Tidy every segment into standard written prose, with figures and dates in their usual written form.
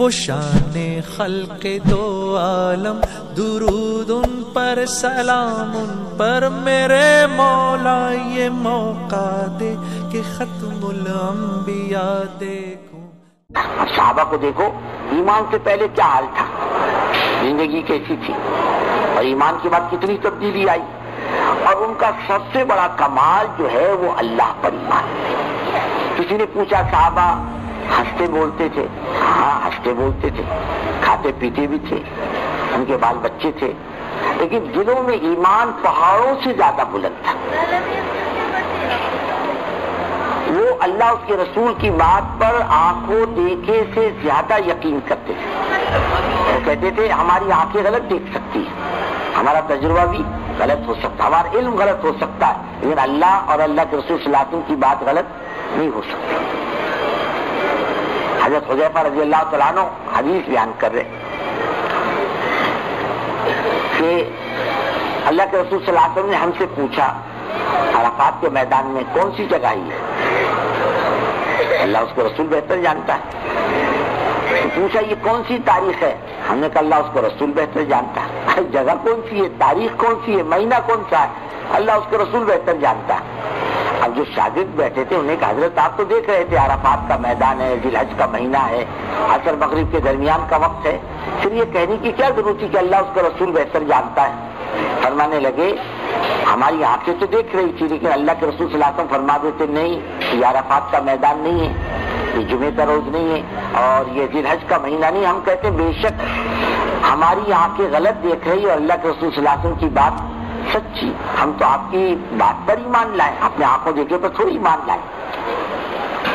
वो शाने खल्के दो आलम, दुरूद उन पर सलाम उन पर मेरे मौला, ये मौका दे कि खत्मुल अंबिया देखूं। अब सहाबा को देखो, ईमान से पहले क्या हाल था, जिंदगी कैसी थी और ईमान के बाद कितनी तब्दीली आई। और उनका सबसे बड़ा कमाल जो है वो अल्लाह पर ईमान। किसी ने पूछा साहबा हंसते बोलते थे? हाँ हंसते बोलते थे, खाते पीते भी थे, उनके बाल बच्चे थे, लेकिन दिलों में ईमान पहाड़ों से ज्यादा बुलंद था। वो अल्लाह उसके रसूल की बात पर आंखों देखे से ज्यादा यकीन करते थे। वो कहते थे हमारी आंखें गलत देख सकती है, हमारा तजुर्बा भी गलत हो सकता है, हमारा इल्म गलत हो सकता है, लेकिन अल्लाह और अल्लाह के रसूल सल्लल्लाहु अलैहि वसल्लम की बात गलत नहीं हो सकती। हजरत हुज़ैफा रज़ी अल्लाह तआला अन्हु हदीस बयान कर रहे कि अल्लाह के रसूल सल्लल्लाहु अलैहि वसल्लम ने हमसे पूछा अराफात के मैदान में कौन सी जगह है? अल्लाह उसको रसूल बेहतर जानता है। पूछा ये कौन सी तारीख है? हमने कहा अल्लाह उसको रसूल बेहतर जानता है। जगह कौन सी है, तारीख कौन सी है, महीना कौन सा है? अल्लाह उसको रसूल बेहतर जानता है। अब जो शागिर्द बैठे थे उन्हें कहा हजरत आप तो देख रहे थे अराफात का मैदान है, जिलहज का महीना है, असर मगरिब के दरमियान का वक्त है, फिर ये कहने की क्या जरूरत थी कि अल्लाह उसका रसूल बेहतर जानता है। फरमाने लगे हमारी आंखें तो देख रही थी, लेकिन अल्लाह के रसूल सल्लल्लाहु अलैहि वसल्लम फरमा देते नहीं ये अराफात का मैदान नहीं है, ये जुमे का रोज नहीं है और ये जिलहज का महीना नहीं। हम कहते बेशक हमारी आंखें गलत देख रही और अल्लाह के रसूल सल्लल्लाहु अलैहि वसल्लम की बात सच्ची, हम तो आपकी बात पर ईमान लाए, अपने आंखों देखे पर थोड़ी ईमान लाए।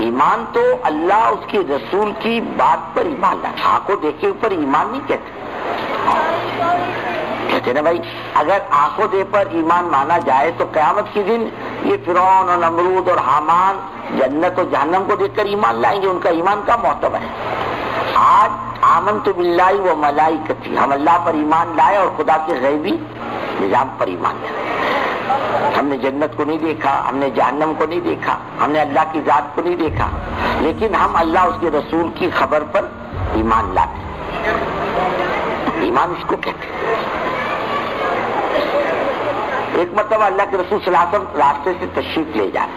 ईमान तो अल्लाह उसके रसूल की बात पर ईमान लाए, आंखों देखे पर ईमान नहीं कहते। कहते ना भाई अगर आंखों दे पर ईमान माना जाए तो कयामत के दिन ये फिरौन और नमरूद और हामान जन्नत और जहन्नम को देखकर ईमान लाएंगे, उनका ईमान का मोहतब है। आज आमनतु बिल्लाहि व मलाइकती, हम अल्लाह पर ईमान लाए और खुदा के गैबी निजाम पर ईमान लाए। हमने जन्नत को नहीं देखा, हमने जहन्नम को नहीं देखा, हमने अल्लाह की जात को नहीं देखा, लेकिन हम अल्लाह उसके रसूल की खबर पर ईमान लाए। ईमान इसको कहते हैं। एक मरतबा अल्लाह के रसूल सल्लल्लाहु अलैहि वसल्लम रास्ते से तशरीफ ले जा रहे,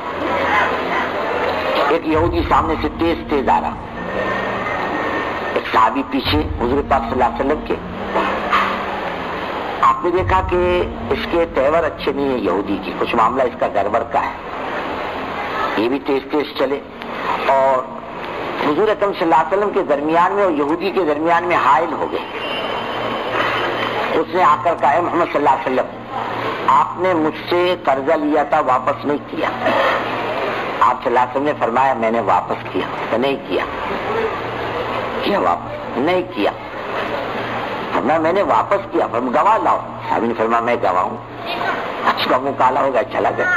एक यहूदी सामने से तेज तेज आ रहा, एक साहबी पीछे हुजूर पाक सल्लल्लाहु अलैहि वसल्लम के। आपने देखा कि इसके तेवर अच्छे नहीं है यहूदी के, कुछ मामला इसका गड़बड़ का है, ये भी तेज तेज चले और हुजूर अकरम सल्लल्लाहु अलैहि वसल्लम के दरमियान में और यहूदी के दरमियान में हायल हो गए। उसने आकर कहा मोहम्मद सल्लल्लाहु अलैहि वसल्लम आपने मुझसे कर्जा लिया था वापस नहीं किया। आप सल्लल्लाहु ने फरमाया मैंने वापस किया तो नहीं किया, किया वापस नहीं किया, फरमाया मैंने वापस किया, हम गवाह लाओ। साहब ने फरमाया मैं गवाह हूँ। उसका मुंह काला होगा, चला गया।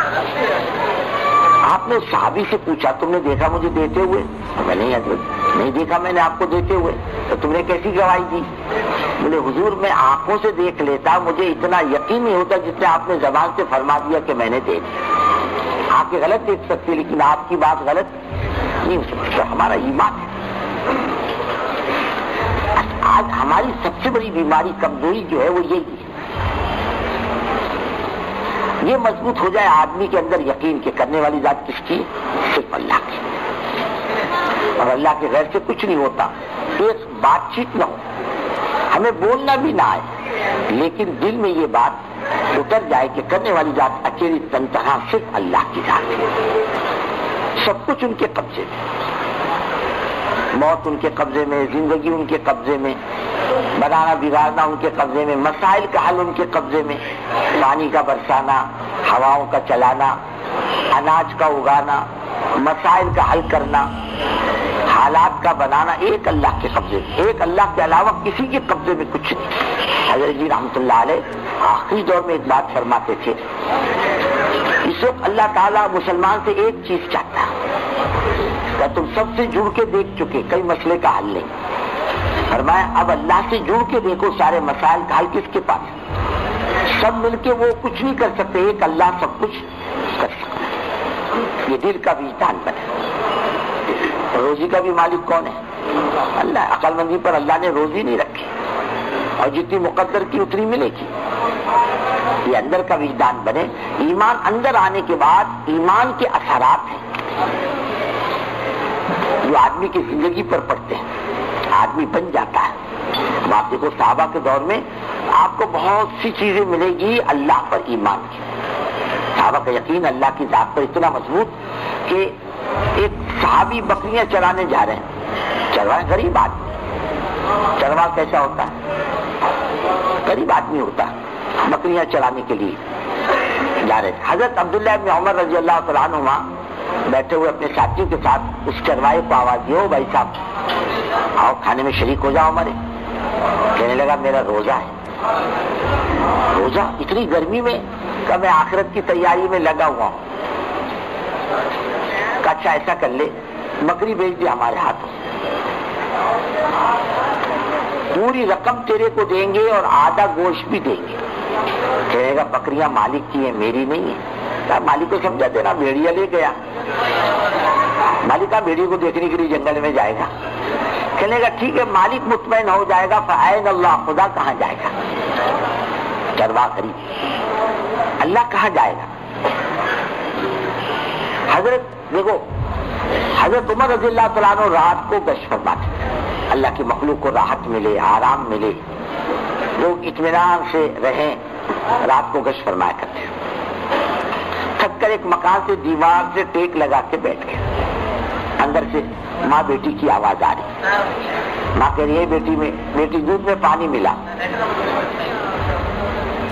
आपने साहबी से पूछा तुमने देखा मुझे देते हुए? मैंने नहीं देखा मैंने आपको देते हुए, तो तुमने कैसी गवाही दी? बोले हुजूर मैं आंखों से देख लेता, मुझे इतना यकीन नहीं होता जितने आपने जबान से फरमा दिया कि मैंने दे दी। आंखें गलत देख सकती लेकिन आपकी बात गलत नहीं हो सकती। तो हमारा ईमान है। आज हमारी सबसे बड़ी बीमारी कमजोरी जो है वो यही है। ये मजबूत हो जाए आदमी के अंदर यकीन के करने वाली बात किसकी? सिर्फ अल्लाह की, और अल्लाह के गैर से कुछ नहीं होता। एक बातचीत न हो, हमें बोलना भी ना आए, लेकिन दिल में ये बात उतर जाए कि करने वाली जात अकेली तनतहा सिर्फ अल्लाह की जात है, सब कुछ उनके कब्जे में, मौत उनके कब्जे में, जिंदगी उनके कब्जे में, बनाना बिगाड़ना उनके कब्जे में, मसाइल का हल उनके कब्जे में, पानी का बरसाना, हवाओं का चलाना, अनाज का उगाना, मसाइल का हल करना, हालात का बनाना, एक अल्लाह के कब्जे में, एक अल्लाह के अलावा किसी के कब्जे में कुछ नहीं। हजरत जी रहमतुल्लाह अलैह आखिरी दौर में एक बात फरमाते थे, इस वक्त अल्लाह ताला मुसलमान से एक चीज चाहता है, तुम सबसे जुड़ के देख चुके कई मसले का हल नहीं, फरमाया अब अल्लाह से जुड़ के देखो सारे मसाइल का हल किसके पास? सब मिलके वो कुछ नहीं कर सकते, एक अल्लाह सब कुछ कर सकता है। ये दिल का विज्ञान बना। रोजी का भी मालिक कौन है? अल्लाह अक्लमंदी पर अल्लाह ने रोजी नहीं रखी और जितनी मुकद्दर की उतनी मिलेगी। ये अंदर का विजदान बने। ईमान अंदर आने के बाद ईमान के असरात हैं जो आदमी की जिंदगी पर पड़ते हैं, आदमी बन जाता है। आप देखो साहबा के दौर में आपको बहुत सी चीजें मिलेगी अल्लाह पर ईमान की। साहबा का यकीन अल्लाह की जात पर इतना मजबूत कि एक साहबी बकरियां चराने जा रहे हैं। चरवाहा गरीब आदमी, चरवाहा कैसा होता है? गरीब आदमी होता है। बकरियां चराने के लिए जा रहे थे। हजरत अब्दुल्लाह इब्न उमर रज़ियल्लाहु तआला अन्हुमा बैठे हुए अपने साथियों के साथ उस चरवाहे को आवाज दिया, भाई साहब आओ खाने में शरीक हो जाओ हमारे। कहने लगा मेरा रोजा है। रोजा? इतनी गर्मी में? का मैं आखिरत की तैयारी में लगा हुआ हूँ। अच्छा ऐसा कर ले, बकरी बेच दे हमारे हाथों, पूरी रकम तेरे को देंगे और आधा गोश्त भी देंगे। कहेगा बकरियां मालिक की है, मेरी नहीं है। तो मालिक को समझा देना भेड़िया ले गया। मालिक का भेड़िए को देखने के लिए जंगल में जाएगा। कहेगा ठीक है, मालिक मुतमईन हो जाएगा। फायन अल्लाह, खुदा कहाँ जाएगा? चरवा खरीद अल्लाह कहाँ जाएगा? हजरत देखो, हजरत उमर रज़ियल्लाहु तआला अन्हु रात को गश्त फरमाते, अल्लाह की मखलूक को राहत मिले, आराम मिले, लोग इत्मीनान से रहें। रात को गश्त फरमाया करते। थक कर एक मकान से दीवार से टेक लगा के बैठ गए। अंदर से माँ बेटी की आवाज आ रही। माँ कह रही है बेटी में, बेटी दूध में पानी मिला।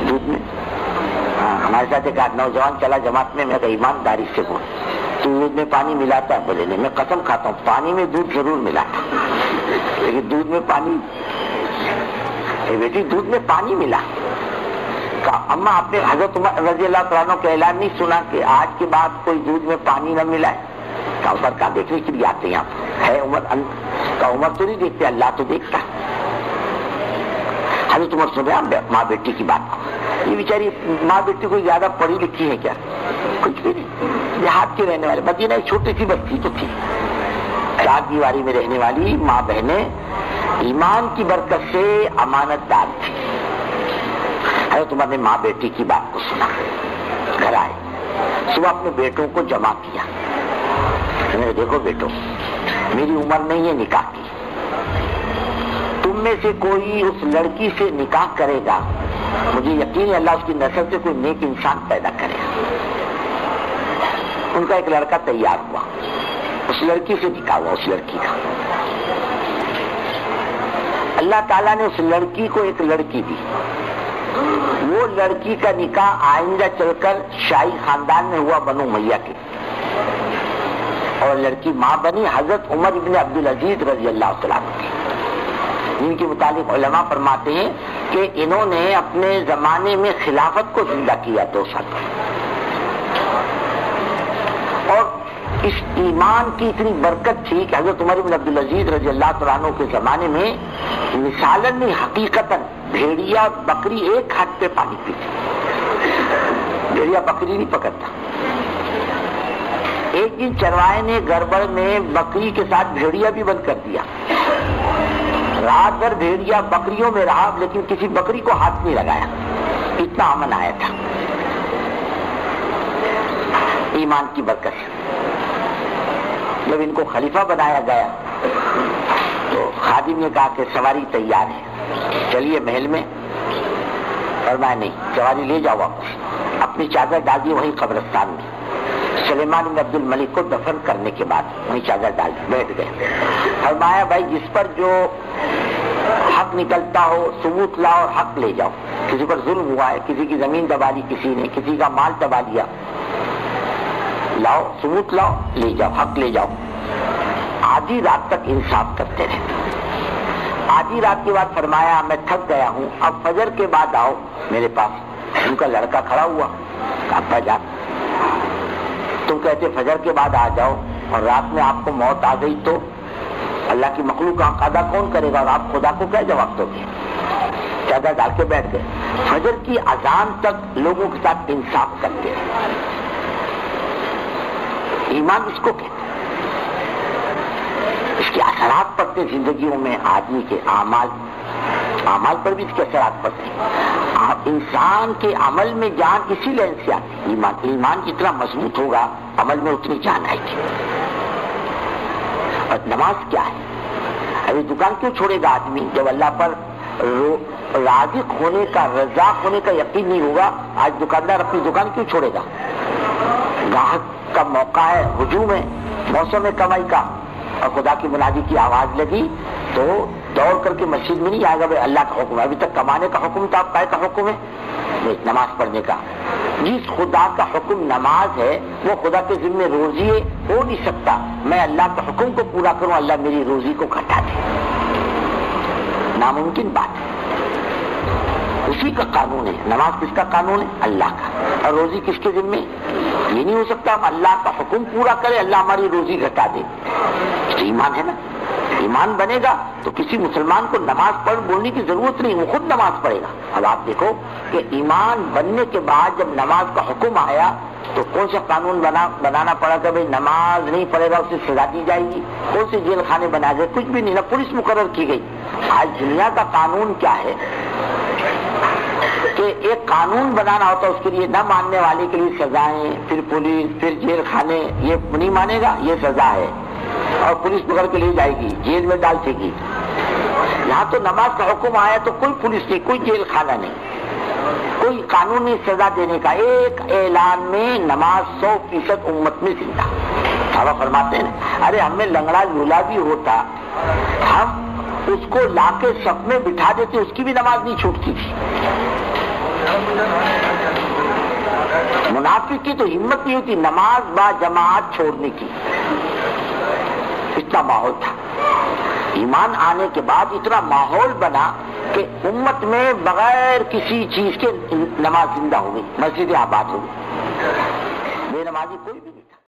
दूध में? हाँ, हमारे साथ एक नौजवान चला जमात में। मैं ईमानदारी से बोल, तू दूध में पानी मिलाता है? बोले नहीं, मैं कसम खाता हूँ पानी में दूध जरूर मिलाता, लेकिन दूध में पानी। बेटी दूध में पानी मिला। अम्मा आपने हजरत उमर रज़ियल्लाहु तआला अन्हु का ऐलान नहीं सुना कि आज के बाद कोई दूध में पानी न मिलाए? उमर का देखने के लिए आते हैं आप, है उमर का? उमर तो नहीं देखते, अल्लाह तो देखता है। हजरत उमर सुन रहे माँ बेटी की बात। ये बेचारी माँ बेटी कोई ज्यादा पढ़ी लिखी है क्या? कुछ भी नहीं, देहात के रहने वाले। मदीना एक छोटी सी बस्ती तो थी। चार दीवारी में रहने वाली माँ बहने ईमान की बरकत से अमानतदार थी। हजरत उमर ने माँ बेटी की बात को सुना। घर आए, सुबह अपने बेटों को जमा किया। मैंने देखो बेटो, मेरी उम्र नहीं है निकाह की। तुम में से कोई उस लड़की से निकाह करेगा, मुझे यकीन है अल्लाह उसकी नस्ल से कोई नेक इंसान पैदा करेगा। उनका एक लड़का तैयार हुआ, उस लड़की से निकाह हुआ। उस लड़की का अल्लाह ताला ने उस लड़की को एक लड़की दी। वो लड़की का निकाह आइंदा चलकर शाही खानदान में हुआ, बनु उमैया के। और लड़की मां बनी हजरत उमर इब्न अब्दुल अजीज रज़ियल्लाहु तआला अन्हु। इनके मुतालिक उलमा फरमाते हैं कि इन्होंने अपने जमाने में खिलाफत को जिंदा किया 2 साल। और इस ईमान की इतनी बरकत थी कि हजरत उमर इब्न अब्दुल अजीज रज़ियल्लाहु तआला अन्हु के जमाने में मिसालन में हकीकतन भेड़िया बकरी एक हाथ पे पानी पीती। भेड़िया बकरी नहीं पकड़ता। एक दिन चरवाहे ने गड़बड़ में बकरी के साथ भेड़िया भी बंद कर दिया। रात भर भेड़िया बकरियों में रहा, लेकिन किसी बकरी को हाथ नहीं लगाया। इतना अमन आया था ईमान की बरकत से। जब इनको खलीफा बनाया गया तो खादिम ने कहा कि सवारी तैयार है, चलिए महल में। फरमाया नहीं, सवारी ले जाओ वापस, अपनी चादर डाल दी वहीं कब्रिस्तान में। सुलेमान इब्न अब्दुल मलिक को दफन करने के बाद वही चादर डाल बैठ गए। फरमाया भाई जिस पर जो हक निकलता हो सबूत लाओ और हक ले जाओ। किसी पर जुल्म हुआ है, किसी की जमीन दबा ली किसी ने, किसी का माल दबा लिया, लाओ सबूत लाओ, ले जाओ हक ले जाओ। आधी रात तक इंसाफ करते रहे। आधी रात के बाद फरमाया मैं थक गया हूँ, अब फजर के बाद आओ मेरे पास। उनका लड़का खड़ा हुआ, कहा जा तुम कहते फजर के बाद आ जाओ और रात में आपको मौत आ गई तो अल्लाह की मखलूक का अदा कौन करेगा? और आप खुदा को क्या जवाब दोगे? चादर डाल के बैठ गए। फजर की अजान तक लोगों के साथ इंसाफ करते रहे। ईमान इसको कहते। इसके असरात पड़ते जिंदगियों में, आदमी के अमाल पर भी इसके असरात पड़ते हैं। इंसान के अमल में जान इसी लेन से आती। ईमान जितना मजबूत होगा अमल में उतनी जान आएगी। और नमाज क्या है? अभी दुकान क्यों छोड़ेगा आदमी? जब अल्लाह पर राजिक होने का, रजा होने का यकीन नहीं होगा, आज दुकानदार अपनी दुकान क्यों छोड़ेगा? ग्राहक का मौका है, हुजूम है, मौसम है कमाई का, और खुदा की मुनादी की आवाज लगी तो दौड़ करके मस्जिद में नहीं आएगा। भाई अल्लाह का हुक्म है, अभी तक कमाने का हुक्म था, आप का हुक्म है नमाज पढ़ने का। जिस खुदा का हुक्म नमाज है वो खुदा के जिम्मे रोजी है, हो नहीं सकता। मैं अल्लाह के हुक्म को पूरा करूं, अल्लाह मेरी रोजी को घटा दे, नामुमकिन बात है। उसी का कानून है। नमाज किसका कानून है? अल्लाह का। और रोजी किसके जिम्मे? ये नहीं हो सकता हम अल्लाह का हुक्म पूरा करें, अल्लाह हमारी रोजी घटा दे। तो ईमान है ना? ईमान बनेगा तो किसी मुसलमान को नमाज पढ़ बोलने की जरूरत नहीं, वो खुद नमाज पढ़ेगा। अब आप देखो कि ईमान बनने के बाद जब नमाज का हुक्म आया तो कौन सा कानून बनाना पड़ा कि भाई नमाज नहीं पढ़ेगा उसे सजा दी जाएगी? कौन से जेल खाने बना गए? कुछ भी नहीं ना, पुलिस मुकर्रर की गई। आज दुनिया का कानून क्या है कि एक कानून बनाना होता है, उसके लिए न मानने वाले के लिए सजाएं, फिर पुलिस, फिर जेल खाने। ये नहीं मानेगा ये सजा है, और पुलिस पकड़ के ले जाएगी, जेल में डाल देगी। यहाँ तो नमाज का हुक्म आया तो कोई पुलिस नहीं, कोई जेल खाना नहीं, कोई कानून नहीं सजा देने का। एक ऐलान में नमाज 100% उम्मत में जिंदा। साहब फरमाते हैं अरे हमें लंगड़ा लूला भी होता, हम उसको लाके सब में बिठा देते, उसकी भी नमाज नहीं छूटती थी। मुनाफिक की तो हिम्मत नहीं होती नमाज बा जमात छोड़ने की। इतना माहौल था। ईमान आने के बाद इतना माहौल बना कि उम्मत में बगैर किसी चीज के नमाज जिंदा हो गई, मस्जिदें आबाद हो गई, बेनमाजी कोई भी नहीं।